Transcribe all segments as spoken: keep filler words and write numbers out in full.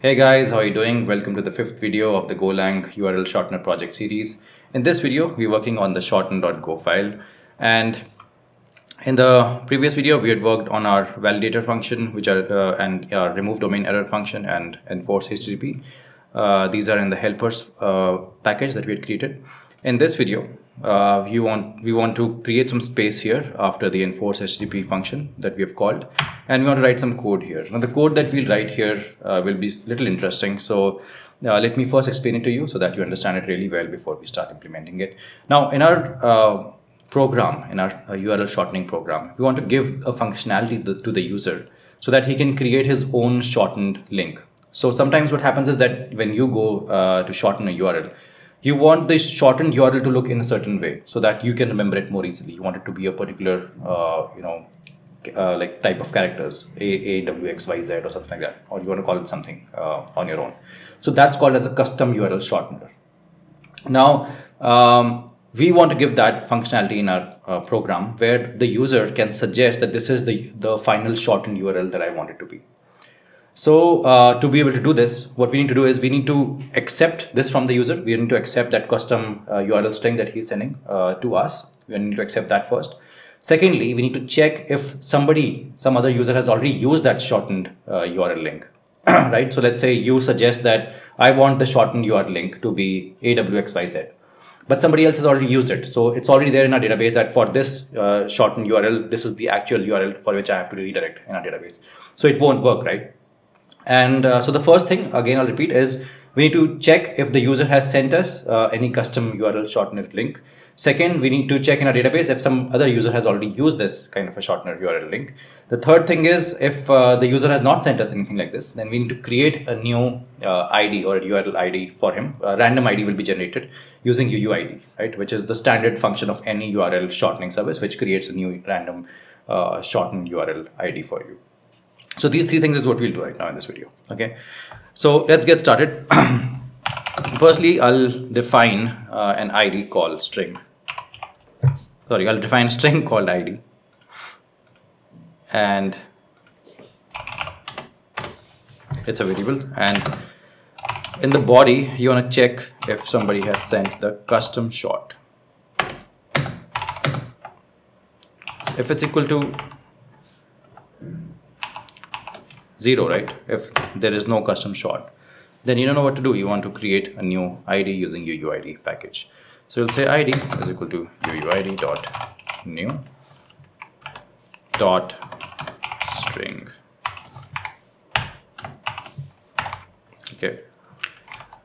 Hey guys, how are you doing? Welcome to the fifth video of the Golang U R L shortener project series. In this video, we're working on the shorten dot go file. And in the previous video, we had worked on our validator function, which are uh, and uh, remove domain error function and enforce H T T P. Uh, these are in the helpers uh, package that we had created. In this video, uh, you want we want to create some space here after the enforce H T T P function that we have called, and we want to write some code here. Now, the code that we'll write here uh, will be a little interesting. So uh, let me first explain it to you so that you understand it really well before we start implementing it. Now, in our uh, program, in our uh, U R L shortening program, we want to give a functionality to, to the user so that he can create his own shortened link. So sometimes what happens is that when you go uh, to shorten a U R L, you want this shortened U R L to look in a certain way so that you can remember it more easily. You want it to be a particular, uh, you know, uh, like type of characters, A, A, W, X, Y, Z or something like that. Or you want to call it something uh, on your own. So that's called as a custom U R L shortener. Now, um, we want to give that functionality in our uh, program where the user can suggest that this is the, the final shortened U R L that I want it to be. So uh, to be able to do this, what we need to do is we need to accept this from the user. We need to accept that custom uh, U R L string that he's sending uh, to us. We need to accept that first. Secondly, we need to check if somebody, some other user has already used that shortened uh, U R L link, right? So let's say you suggest that I want the shortened U R L link to be A W X Y Z, but somebody else has already used it. So it's already there in our database that for this uh, shortened U R L, this is the actual U R L for which I have to redirect in our database. So it won't work, right? And uh, so the first thing, again, I'll repeat, is we need to check if the user has sent us uh, any custom U R L shortener link. Second, we need to check in our database if some other user has already used this kind of a shortener U R L link. The third thing is if uh, the user has not sent us anything like this, then we need to create a new uh, I D or a U R L I D for him. A random I D will be generated using U U I D, right? Which is the standard function of any U R L shortening service, which creates a new random uh, shortened U R L I D for you. So these three things is what we'll do right now in this video. Okay, so let's get started. Firstly, I'll define uh, an I D call string. Sorry, I'll define a string called I D. And it's a variable. And in the body, you want to check if somebody has sent the custom short. If it's equal to zero, right? If there is no custom short, then you don't know what to do. You want to create a new I D using U U I D package. So you'll say I D is equal to U U I D dot new dot string. Okay.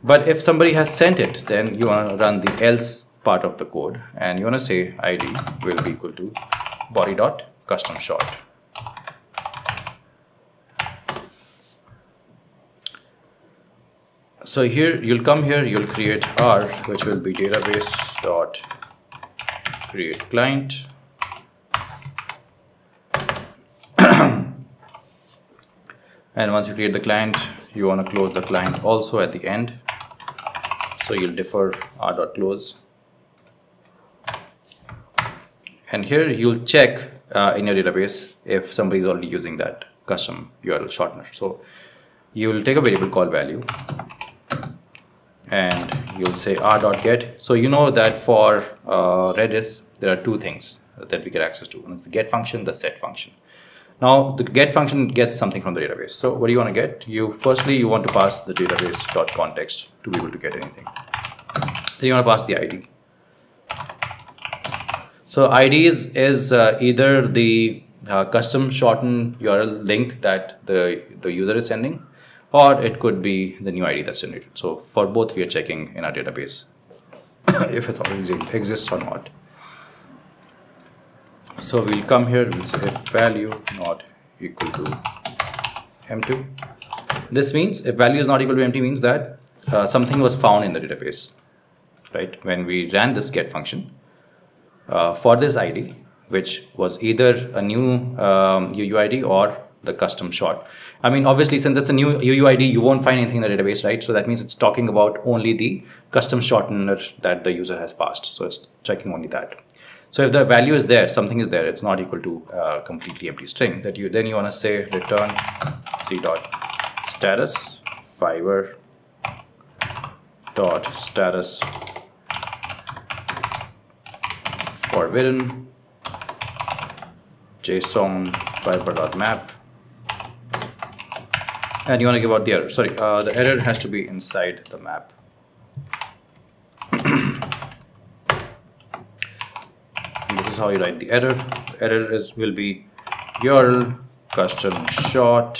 But if somebody has sent it, then you want to run the else part of the code, and you want to say I D will be equal to body dot custom short. So here you'll come here, you'll create R, which will be database dot create client. And once you create the client, you want to close the client also at the end. So you'll defer R dot close. And here you'll check uh, in your database if somebody's already using that custom U R L shortener. So you'll take a variable called value. And you'll say r.get. So you know that for uh, Redis, there are two things that we get access to. One is the get function, the set function. Now, the get function gets something from the database. So what do you want to get? You Firstly, you want to pass the database.context to be able to get anything. Then you want to pass the I D. So I Ds is uh, either the uh, custom shortened U R L link that the, the user is sending, or it could be the new I D that's generated. So for both, we are checking in our database if it already exists or not. So we'll come here, we'll say if value not equal to empty. This means if value is not equal to empty means that uh, something was found in the database, right? When we ran this get function uh, for this I D, which was either a new um, U U I D or the custom short. I mean, obviously, since it's a new U U I D, you won't find anything in the database, right? So that means it's talking about only the custom shortener that the user has passed. So it's checking only that. So if the value is there, something is there, it's not equal to uh, completely empty string, that you then you want to say return c dot status fiber dot status forbidden JSON fiber dot map, and you want to give out the error. Sorry, uh, the error has to be inside the map. And this is how you write the error. The error is will be U R L custom short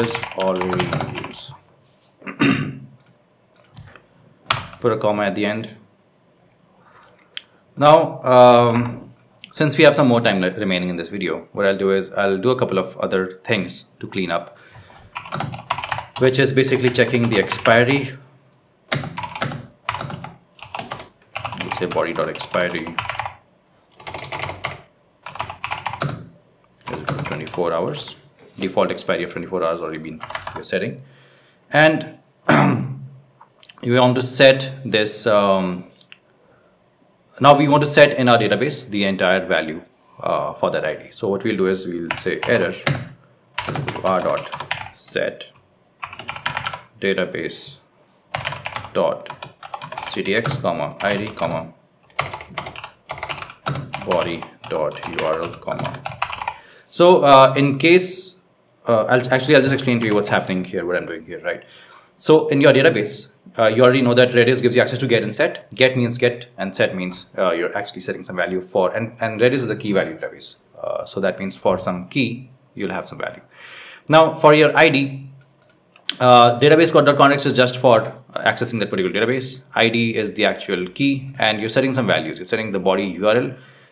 is already in use. Put a comma at the end. Now, um, since we have some more time remaining in this video, what I'll do is I'll do a couple of other things to clean up, which is basically checking the expiry. Let's say body.expiry is twenty-four hours. Default expiry of twenty-four hours already been your setting, and you want to set this. Um, now we want to set in our database the entire value uh, for that I D. So what we'll do is we'll say error r dot set database dot ctx comma id comma body dot url comma. So uh, in case. Uh, I'll, actually, I'll just explain to you what's happening here, what I'm doing here, right? So in your database, uh, you already know that Redis gives you access to get and set. Get means get and set means uh, you're actually setting some value for, and, and Redis is a key value database. Uh, so that means for some key, you'll have some value. Now for your I D, uh, database.context is just for accessing that particular database. I D is the actual key, and you're setting some values. You're setting the body U R L.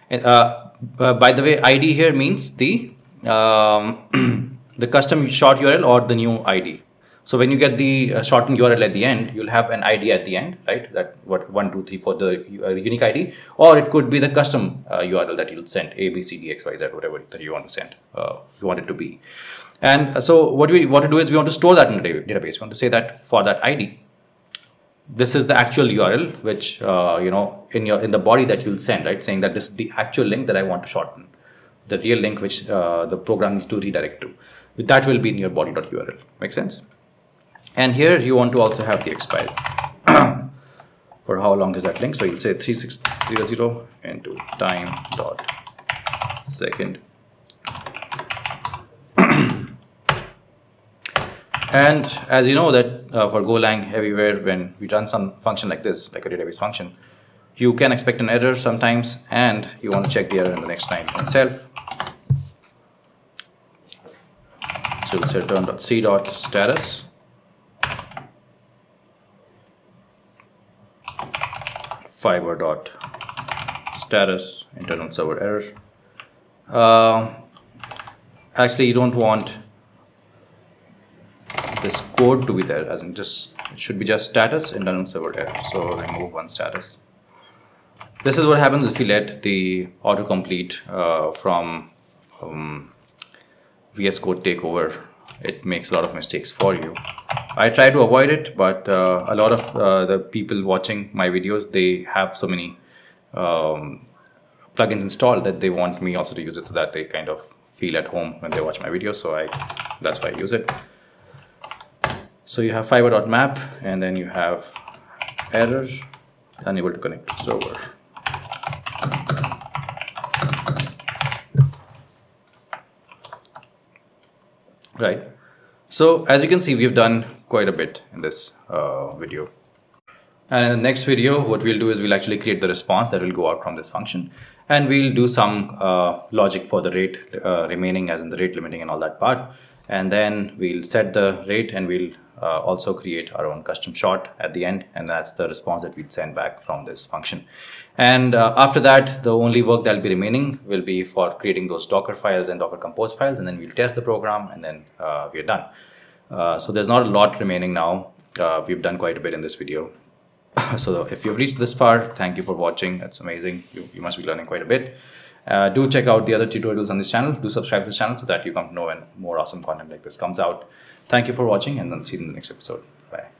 And, uh, uh, by the way, I D here means the... Um, the custom short U R L or the new I D. So when you get the uh, shortened U R L at the end, you'll have an I D at the end, right? That what one, two, three for the uh, unique I D, or it could be the custom uh, U R L that you'll send A, B, C, D, X, Y, Z, whatever that you want to send, uh, you want it to be. And so what we want to do is we want to store that in the database. We want to say that for that I D, this is the actual U R L, which uh, you know in your in the body that you'll send, right? Saying that this is the actual link that I want to shorten, the real link which uh, the program needs to redirect to. That will be in your body.url. Make sense? And here you want to also have the expiry. For how long is that link? So you'll say three six zero zero into time dot second. And as you know that uh, for Golang everywhere, when we run some function like this, like a database function, you can expect an error sometimes, and you want to check the error in the next line itself. So we'll say return.c.status fiber.status internal server error. Uh, actually, you don't want this code to be there, as in just it should be just status internal server error. So remove one status. This is what happens if you let the autocomplete uh, from um, V S Code take over. It makes a lot of mistakes for you. I try to avoid it, but uh, a lot of uh, the people watching my videos, they have so many um, plugins installed that they want me also to use it so that they kind of feel at home when they watch my videos. So I, that's why I use it. So you have fiber.map, and then you have error, unable to connect to server. Right, so as you can see, we've done quite a bit in this uh, video. And in the next video, what we'll do is we'll actually create the response that will go out from this function, and we'll do some uh, logic for the rate uh, remaining, as in the rate limiting and all that part. And then we'll set the rate, and we'll uh, also create our own custom short at the end, and that's the response that we'll send back from this function. And uh, after that, the only work that'll be remaining will be for creating those Docker files and Docker Compose files, and then we'll test the program, and then uh, we're done. Uh, so there's not a lot remaining now. Uh, we've done quite a bit in this video. So if you've reached this far, thank you for watching. That's amazing. You, you must be learning quite a bit. Uh, do check out the other tutorials on this channel. Do subscribe to the channel so that you come to know when more awesome content like this comes out. Thank you for watching, and I'll see you in the next episode. Bye.